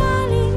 surely.